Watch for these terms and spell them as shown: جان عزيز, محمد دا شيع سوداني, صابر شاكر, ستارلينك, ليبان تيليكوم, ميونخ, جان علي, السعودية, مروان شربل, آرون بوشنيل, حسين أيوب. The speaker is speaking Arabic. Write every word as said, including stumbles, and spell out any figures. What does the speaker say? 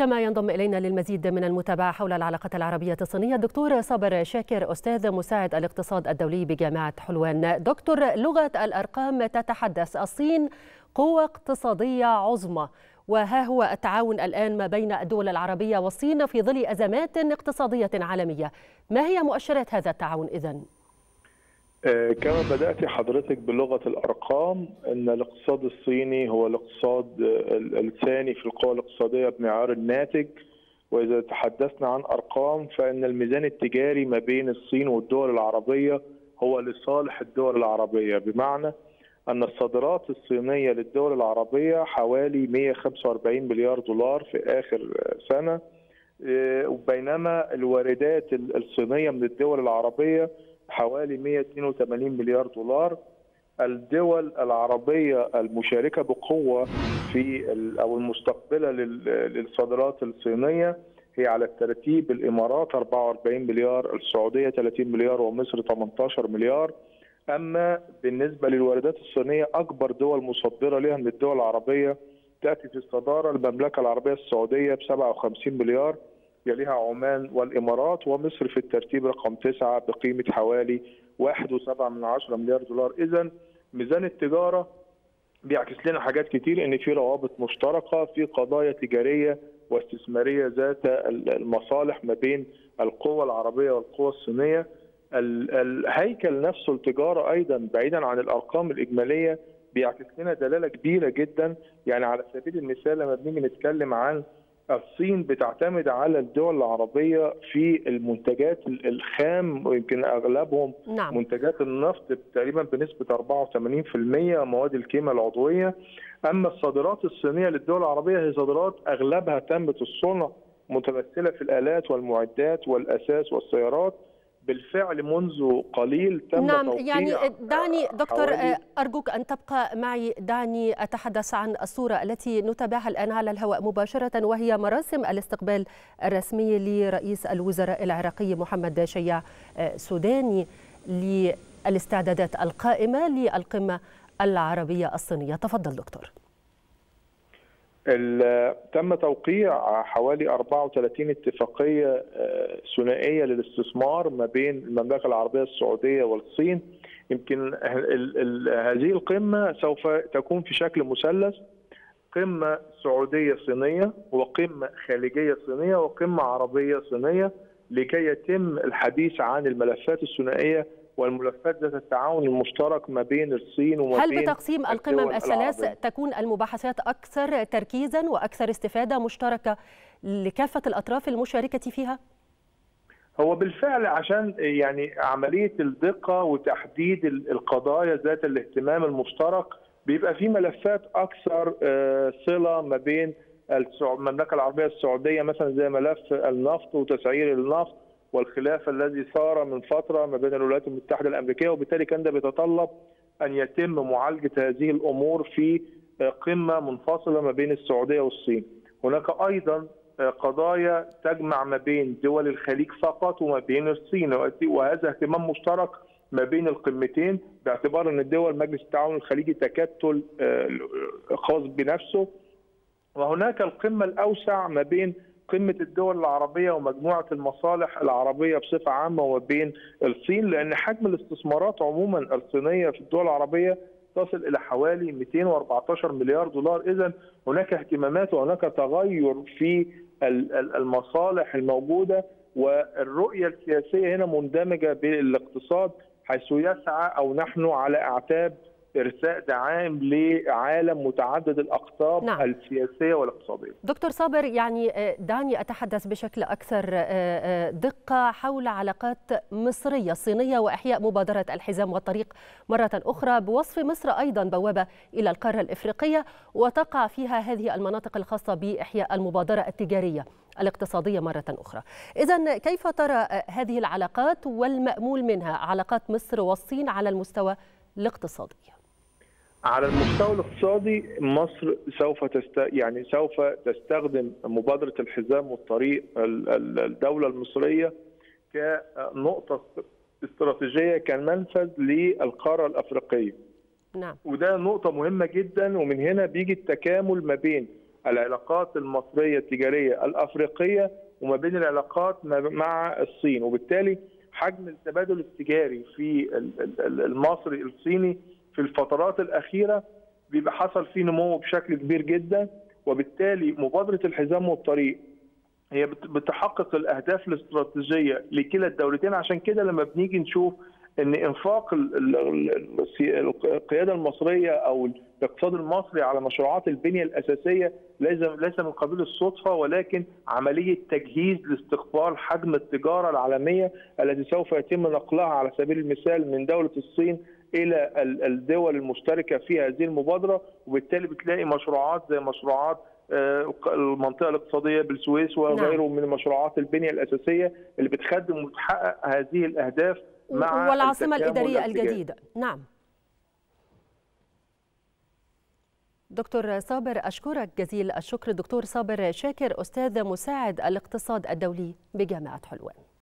كما ينضم إلينا للمزيد من المتابعة حول العلاقات العربية الصينية الدكتور صابر شاكر، أستاذ مساعد الاقتصاد الدولي بجامعة حلوان. دكتور، لغة الأرقام تتحدث، الصين قوة اقتصادية عظمى، وها هو التعاون الآن ما بين الدول العربية والصين في ظل أزمات اقتصادية عالمية. ما هي مؤشرات هذا التعاون إذن؟ كما بدأت حضرتك بلغة الأرقام، أن الاقتصاد الصيني هو الاقتصاد الثاني في القوى الاقتصادية بمعيار الناتج، وإذا تحدثنا عن أرقام فإن الميزان التجاري ما بين الصين والدول العربية هو لصالح الدول العربية، بمعنى أن الصادرات الصينية للدول العربية حوالي مئة وخمسة وأربعين مليار دولار في آخر سنة، وبينما الواردات الصينية من الدول العربية حوالي مئة واثنين وثمانين مليار دولار. الدول العربية المشاركة بقوة في أو المستقبلة للصادرات الصينية هي على الترتيب: الإمارات أربعة وأربعين مليار، السعودية ثلاثين مليار، ومصر ثمانية عشر مليار. أما بالنسبة للواردات الصينية، أكبر دول مصدرة لها من الدول العربية تأتي في الصدارة المملكة العربية السعودية ب سبعة وخمسين مليار، يليها عمان والإمارات، ومصر في الترتيب رقم تسعة بقيمة حوالي واحد فاصلة سبعة مليار دولار. إذن ميزان التجارة بيعكس لنا حاجات كتير، إن في روابط مشتركة في قضايا تجارية واستثمارية ذات المصالح ما بين القوى العربية والقوى الصينية. الهيكل نفسه، التجارة أيضا بعيدا عن الأرقام الإجمالية، بيعكس لنا دلالة كبيرة جدا. يعني على سبيل المثال لما بنيجي نتكلم عن الصين، بتعتمد على الدول العربية في المنتجات الخام، ويمكن أغلبهم نعم. منتجات النفط تقريبا بنسبة أربعة وثمانين بالمئة، مواد الكيمياء العضوية. أما الصادرات الصينية للدول العربية هي صادرات أغلبها تمت الصنع، متمثلة في الآلات والمعدات والأساس والسيارات. بالفعل منذ قليل تم نعم توقيع يعني دعني دكتور أرجوك أن تبقى معي، دعني أتحدث عن الصورة التي نتابعها الآن على الهواء مباشرة، وهي مراسم الاستقبال الرسمي لرئيس الوزراء العراقي محمد دا شيع سوداني للاستعدادات القائمة للقمة العربية الصينية. تفضل دكتور. تم توقيع حوالي أربعة وثلاثين اتفاقية ثنائية للاستثمار ما بين المملكة العربية السعودية والصين. يمكن هذه القمة سوف تكون في شكل مثلث: قمة سعودية صينية، وقمة خليجية صينية، وقمة عربية صينية، لكي يتم الحديث عن الملفات الثنائية والملفات ذات التعاون المشترك ما بين الصين وما بين. هل بتقسيم القمم الثلاث تكون المباحثات أكثر تركيزا وأكثر استفادة مشتركة لكافة الأطراف المشاركة فيها؟ هو بالفعل عشان يعني عملية الدقة وتحديد القضايا ذات الاهتمام المشترك، بيبقى في ملفات أكثر صلة ما بين المملكة العربية السعودية مثلا، زي ملف النفط وتسعير النفط والخلاف الذي صار من فترة ما بين الولايات المتحدة الأمريكية، وبالتالي كان ده بيتطلب أن يتم معالجة هذه الأمور في قمة منفصلة ما بين السعودية والصين. هناك أيضا قضايا تجمع ما بين دول الخليج فقط وما بين الصين، وهذا اهتمام مشترك ما بين القمتين، باعتبار أن الدول مجلس التعاون الخليجي تكتل خاص بنفسه. وهناك القمة الأوسع ما بين قمة الدول العربية ومجموعة المصالح العربية بصفة عامة وبين الصين، لأن حجم الاستثمارات عموما الصينية في الدول العربية تصل إلى حوالي مئتين وأربعة عشر مليار دولار. إذن هناك اهتمامات وهناك تغير في المصالح الموجودة، والرؤية السياسية هنا مندمجة بالاقتصاد، حيث يسعى أو نحن على أعتاب إرساء دعائم لعالم متعدد الأقطاب نعم. السياسية والاقتصادية. دكتور صابر، يعني دعني أتحدث بشكل أكثر دقة حول علاقات مصرية صينية وإحياء مبادرة الحزام والطريق مرة أخرى، بوصف مصر أيضا بوابة إلى القارة الإفريقية، وتقع فيها هذه المناطق الخاصة بإحياء المبادرة التجارية الاقتصادية مرة أخرى. إذن كيف ترى هذه العلاقات والمأمول منها، علاقات مصر والصين على المستوى الاقتصادي؟ على المستوى الاقتصادي، مصر سوف تست يعني سوف تستخدم مبادرة الحزام والطريق الدولة المصرية كنقطة استراتيجية، كمنفذ للقارة الأفريقية. نعم. وده نقطة مهمة جدا، ومن هنا بيجي التكامل ما بين العلاقات المصرية التجارية الأفريقية وما بين العلاقات مع الصين، وبالتالي حجم التبادل التجاري في المصري الصيني في الفترات الأخيرة بيبقى حصل فيه نمو بشكل كبير جدا، وبالتالي مبادرة الحزام والطريق هي بتحقق الأهداف الاستراتيجية لكلا الدولتين. عشان كده لما بنيجي نشوف ان انفاق القياده المصريه او الاقتصاد المصري على مشروعات البنيه الاساسيه ليس من قبيل الصدفه، ولكن عمليه تجهيز لاستقبال حجم التجاره العالميه التي سوف يتم نقلها على سبيل المثال من دوله الصين الى الدول المشتركه في هذه المبادره. وبالتالي بتلاقي مشروعات زي مشروعات المنطقه الاقتصاديه بالسويس وغيره من مشروعات البنيه الاساسيه اللي بتخدم وتحقق هذه الاهداف مع والعاصمة الإدارية الجديدة. نعم دكتور صابر، أشكرك جزيل الشكر. دكتور صابر شاكر، أستاذ مساعد الاقتصاد الدولي بجامعة حلوان.